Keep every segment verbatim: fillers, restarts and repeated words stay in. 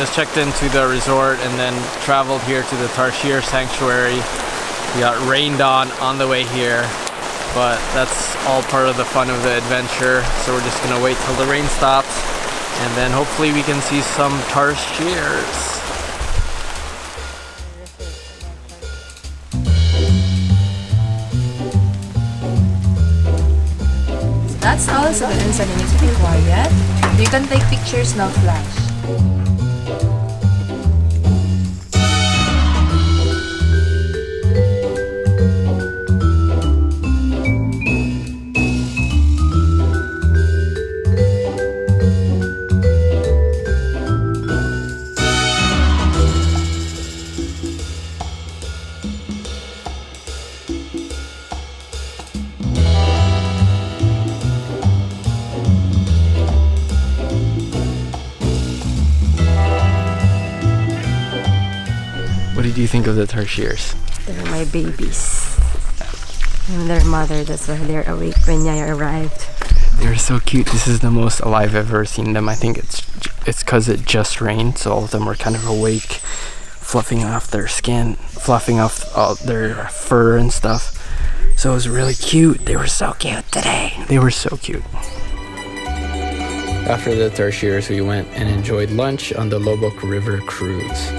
just checked into the resort and then traveled here to the Tarsier Sanctuary. We got rained on on the way here, but that's all part of the fun of the adventure. So we're just gonna wait till the rain stops, and then hopefully we can see some tarsiers. So that's all, so the inside needs to be quiet. You can take pictures, no flash. What do you think of the tarsiers? They're my babies. I'm their mother, that's why they're awake when I arrived. They're so cute. This is the most alive I've ever seen them. I think it's it's because it just rained, so all of them were kind of awake, fluffing off their skin, fluffing off all their fur and stuff. So it was really cute. They were so cute today. They were so cute. After the tarsiers, we went and enjoyed lunch on the Loboc River cruise.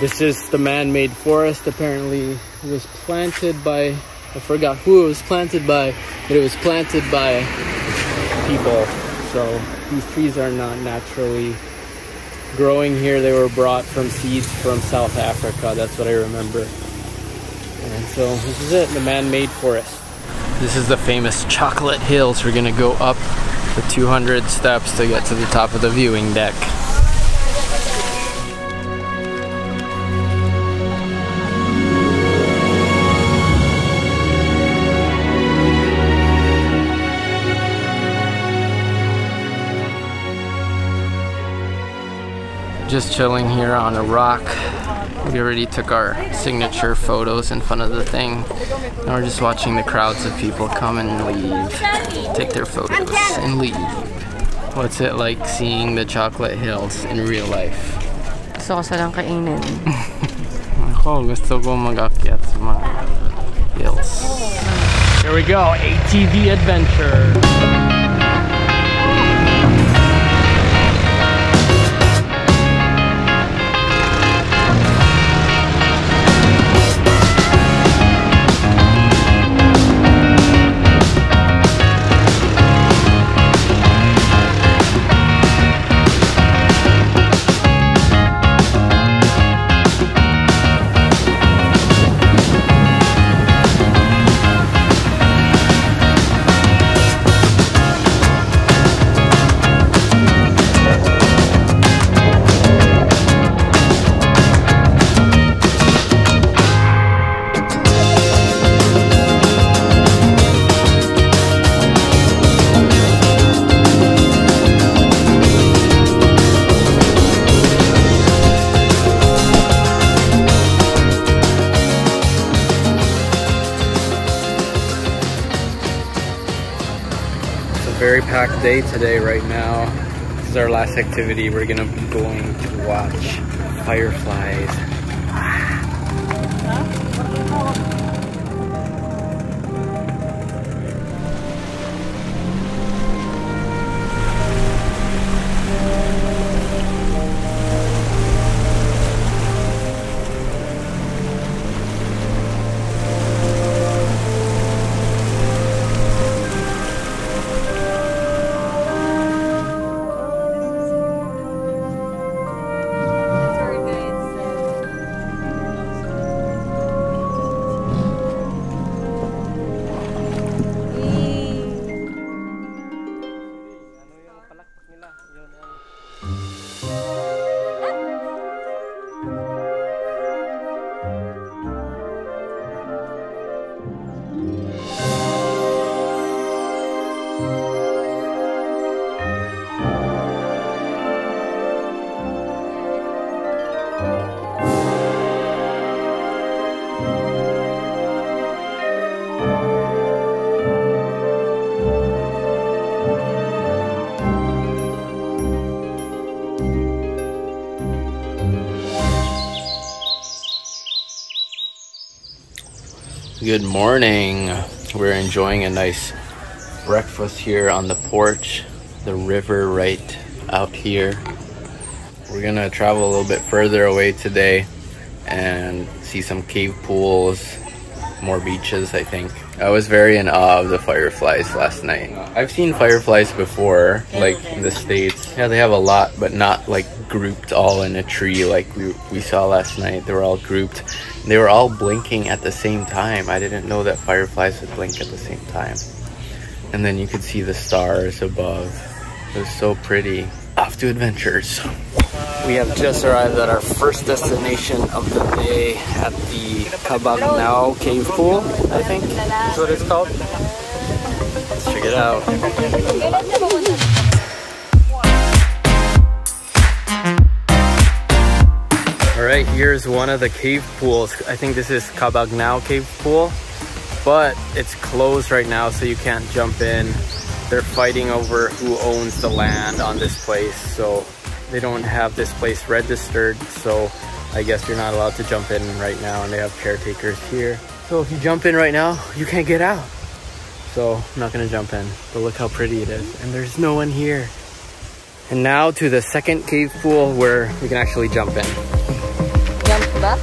This is the man-made forest. Apparently it was planted by, I forgot who it was planted by, but it was planted by people. So these trees are not naturally growing here. They were brought from seeds from South Africa. That's what I remember. And so this is it, the man-made forest. This is the famous Chocolate Hills. We're gonna go up the two hundred steps to get to the top of the viewing deck. Just chilling here on a rock. We already took our signature photos in front of the thing. Now we're just watching the crowds of people come and leave, take their photos and leave. What's it like seeing the Chocolate Hills in real life? Gusto ko silang kainin. Ako, gusto ko mag-akyat sa mga hills. Here we go, A T V adventure. Very packed day today right now. This is our last activity. We're gonna be going to watch fireflies. Good morning. We're enjoying a nice breakfast here on the porch. The river right out here. We're gonna travel a little bit further away today and see some cave pools, more beaches. I think I was very in awe of the fireflies last night. I've seen fireflies before, like in the States. Yeah, they have a lot, but not like grouped all in a tree like we, we saw last night. They were all grouped. They were all blinking at the same time. I didn't know that fireflies would blink at the same time. And then you could see the stars above. It was so pretty. Off to adventures. We have just arrived at our first destination of the day at the Kabagnao Cave Pool, I think is what it's called. Let's check it out. Alright, here's one of the cave pools. I think this is Kabagnao Cave Pool, but it's closed right now, so you can't jump in. They're fighting over who owns the land on this place, so they don't have this place registered, so I guess you're not allowed to jump in right now, and they have caretakers here. So if you jump in right now, you can't get out. So I'm not gonna jump in, but look how pretty it is, and there's no one here. And now to the second cave pool where we can actually jump in. Up.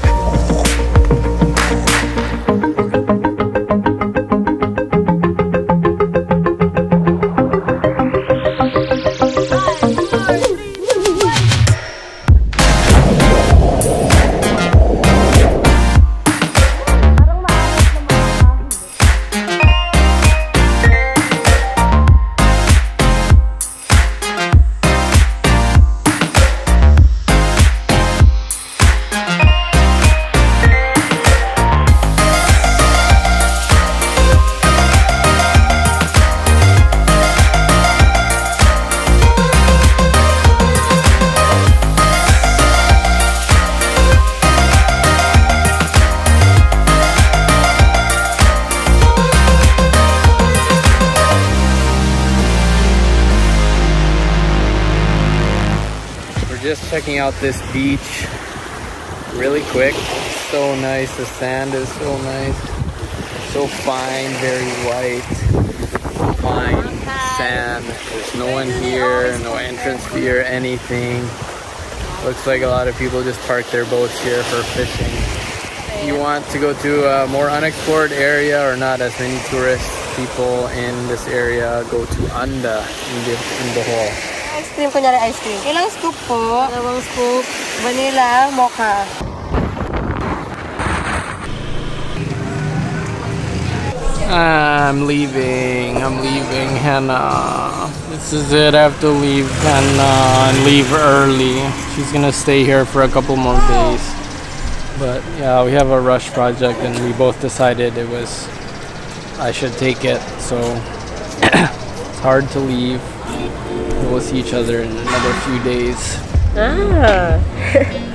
Just checking out this beach really quick. It's so nice. The sand is so nice, so fine, very white, fine sand. There's no one here, no entrance fee or anything. Looks like a lot of people just park their boats here for fishing. You want to go to a more unexplored area or not as many tourist people in this area, go to Anda in, the, in Bohol. Ice cream, kunyari ice cream. Ilang scoop po? Dalawang scoop. Vanilla, mocha. I'm leaving. I'm leaving, Hannah. This is it. I have to leave Hannah and leave early. She's gonna stay here for a couple more days. But yeah, we have a rush project and we both decided it was... I should take it, so... It's hard to leave. We'll see each other in another few days. Ah.